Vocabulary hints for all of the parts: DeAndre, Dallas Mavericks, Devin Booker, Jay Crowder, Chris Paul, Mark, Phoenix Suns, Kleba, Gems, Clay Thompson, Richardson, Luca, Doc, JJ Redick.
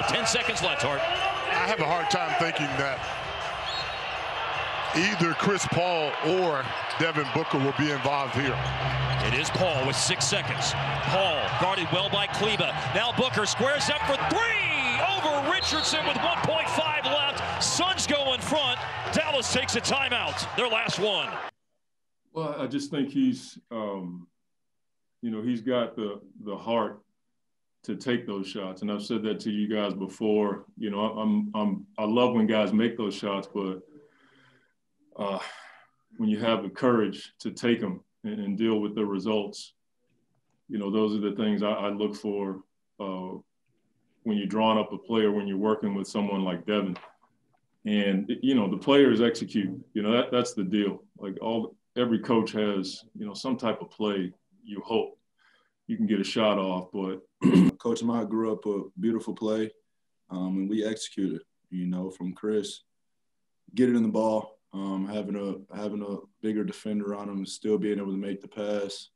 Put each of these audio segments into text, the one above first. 10 seconds left, Hart. I have a hard time thinking that either Chris Paul or Devin Booker will be involved here. It is Paul with 6 seconds. Paul guarded well by Kleba. Now Booker squares up for three over Richardson with 1.5 left. Suns go in front. Dallas takes a timeout. Their last one. Well, I just think he's, you know, he's got the heart to take those shots. And I've said that to you guys before. You know, I love when guys make those shots, but when you have the courage to take them and deal with the results, you know, those are the things I look for when you're drawing up a player, when you're working with someone like Devin. And, you know, the players execute. You know, that's the deal. Like every coach has, you know, some type of play you hope you can get a shot off, but Coach Ma grew up a beautiful play, and we executed, you know, from Chris, getting in the ball, having a bigger defender on him and still being able to make the pass.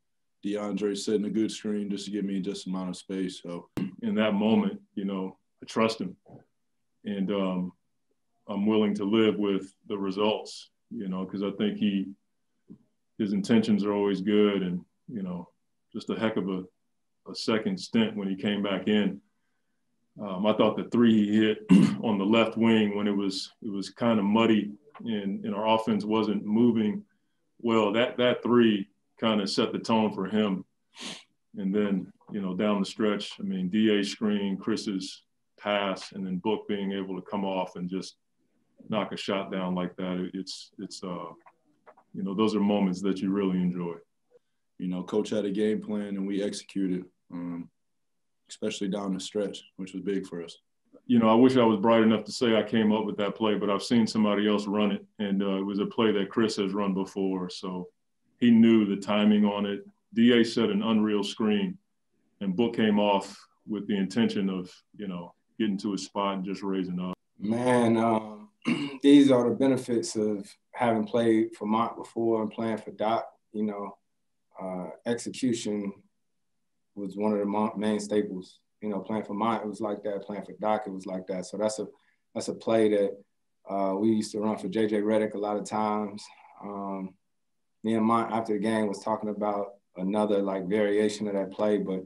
DeAndre setting a good screen just to give me just amount of space. So in that moment, you know, I trust him, and I'm willing to live with the results, you know, because I think his intentions are always good. And, you know, just a heck of a second stint when he came back in. I thought the three he hit on the left wing when it was kind of muddy and our offense wasn't moving well, that three kind of set the tone for him. And then, you know, down the stretch, I mean, DA screen, Chris's pass, and then Book being able to come off and just knock a shot down like that. It's you know, those are moments that you really enjoy. You know, Coach had a game plan and we executed, especially down the stretch, which was big for us. You know, I wish I was bright enough to say I came up with that play, but I've seen somebody else run it. And it was a play that Chris has run before. So he knew the timing on it. DA set an unreal screen and Book came off with the intention of, you know, getting to his spot and just raising up. Man, these are the benefits of having played for Mark before and playing for Doc. You know, execution was one of the main staples. You know, playing for Mark, it was like that. Playing for Doc, it was like that. So that's a play that we used to run for JJ Redick a lot of times. Me and Mark, after the game, was talking about another, like, variation of that play, but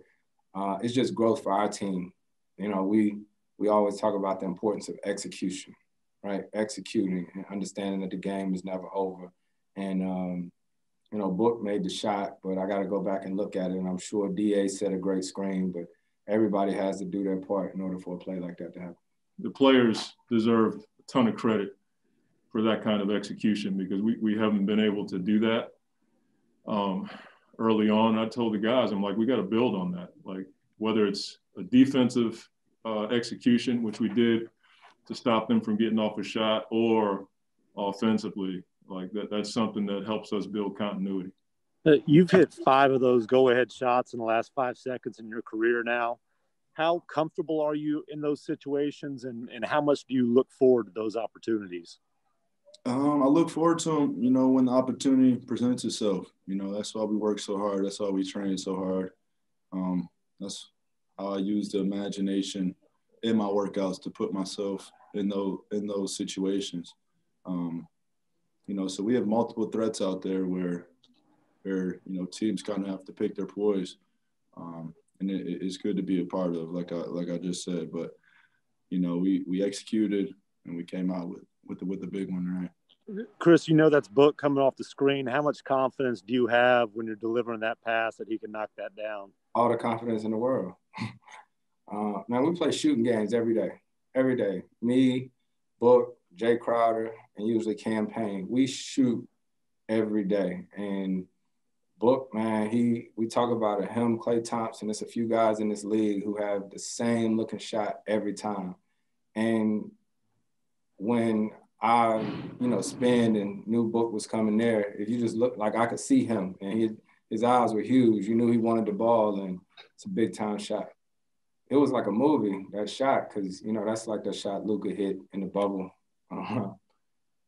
it's just growth for our team. You know, we always talk about the importance of execution. Right, executing and understanding that the game is never over. And, you know, Book made the shot, but I got to go back and look at it. And I'm sure DA set a great screen, but everybody has to do their part in order for a play like that to happen. The players deserve a ton of credit for that kind of execution because we haven't been able to do that. Early on, I told the guys, I'm like, we got to build on that. Like, whether it's a defensive execution, which we did, to stop them from getting off a shot, or offensively, like that's something that helps us build continuity. You've hit 5 of those go-ahead shots in the last 5 seconds in your career now. How comfortable are you in those situations, and how much do you look forward to those opportunities? I look forward to them, you know, when the opportunity presents itself. You know, that's why we work so hard. That's why we train so hard. That's how I use the imagination in my workouts to put myself in those situations, you know, so we have multiple threats out there where you know, teams kind of have to pick their poise, and it's good to be a part of, like I just said. But, you know, we executed and we came out with the big one, right? Chris, you know, that's Book coming off the screen. How much confidence do you have when you're delivering that pass that he can knock that down? All the confidence in the world. Man, we play shooting games every day. Every day, me, Book, Jay Crowder, and usually Campaign. We shoot every day. And Book, man, we talk about it. Him, Clay Thompson. There's a few guys in this league who have the same looking shot every time. And when I, you know, spin and knew Book was coming there, if you just look, like, I could see him, and his eyes were huge. You knew he wanted the ball, and it's a big time shot. It was like a movie, that shot, because, you know, that's like the shot Luca hit in the bubble.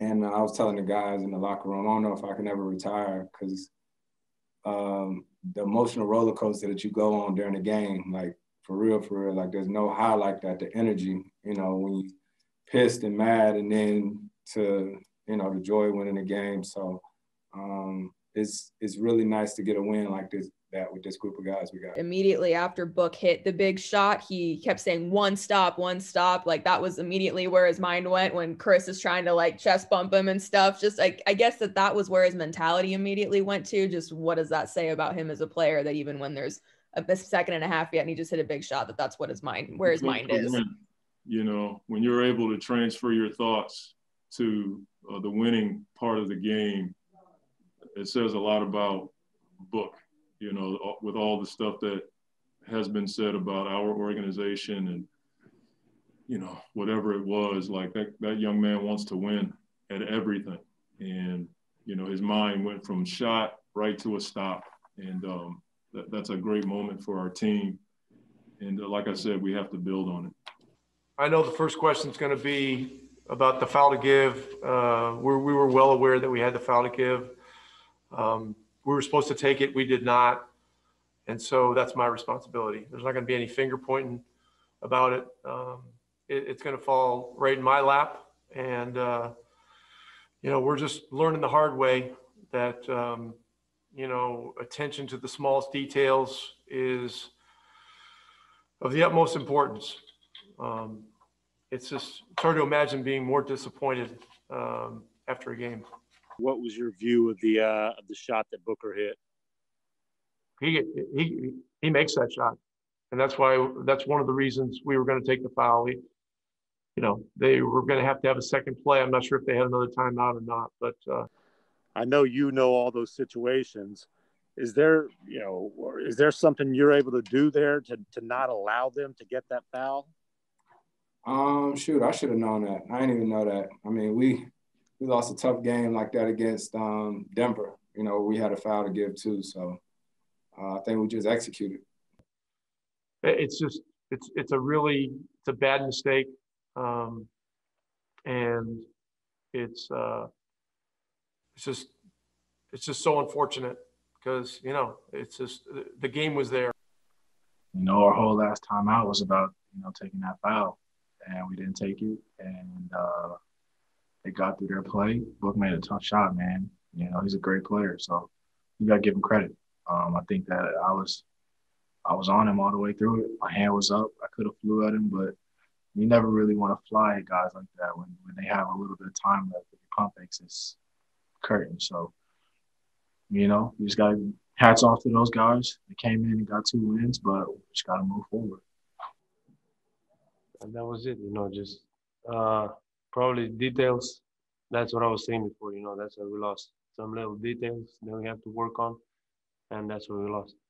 And I was telling the guys in the locker room, I don't know if I can ever retire, because the emotional roller coaster that you go on during the game, like, for real, for real. Like, there's no high like that, the energy, you know, when you pissed and mad, and then to, you know, the joy of winning the game. So it's really nice to get a win like this, that with this group of guys we got. Immediately after Book hit the big shot, he kept saying, one stop. Like, that was immediately where his mind went when Chris is trying to like chest bump him and stuff. Just like, I guess that was where his mentality immediately went to. Just what does that say about him as a player, that even when there's a second and a half yet and he just hit a big shot, that's what his mind, where his mind is. You know, when you're able to transfer your thoughts to the winning part of the game, it says a lot about Book, you know, with all the stuff that has been said about our organization and, you know, whatever it was, like that young man wants to win at everything. And, you know, his mind went from shot right to a stop. And that's a great moment for our team. And like I said, we have to build on it. I know the first question is going to be about the foul to give. We were well aware that we had the foul to give. We were supposed to take it. We did not. And so that's my responsibility. There's not going to be any finger pointing about it. It's going to fall right in my lap. And, you know, we're just learning the hard way that, you know, attention to the smallest details is of the utmost importance. It's just hard to imagine being more disappointed after a game. What was your view of the shot that Booker hit? He makes that shot, and that's one of the reasons we were going to take the foul. You know, they were going to have a second play. I'm not sure if they had another timeout or not, but I know you know all those situations. Is there, you know, is there something you're able to do there to not allow them to get that foul? Shoot, I should have known that. I didn't even know that. I mean, we lost a tough game like that against Denver. You know, we had a foul to give too, so I think we just executed. It's just it's a bad mistake, and it's just so unfortunate because, you know, it's just the game was there. You know, our whole last time out was about, you know, taking that foul, and we didn't take it, and they got through their play. Book made a tough shot, man. You know, he's a great player, so you got to give him credit. I think that I was on him all the way through it. My hand was up. I could have flew at him, but you never really want to fly at guys like that when they have a little bit of time left with the pump fakes. It's curtain. So, you know, you just got to hats off to those guys. They came in and got 2 wins, but we just got to move forward. And that was it, you know, just probably details. That's what I was saying before, you know, that's why we lost. Some little details that we have to work on, and that's where we lost.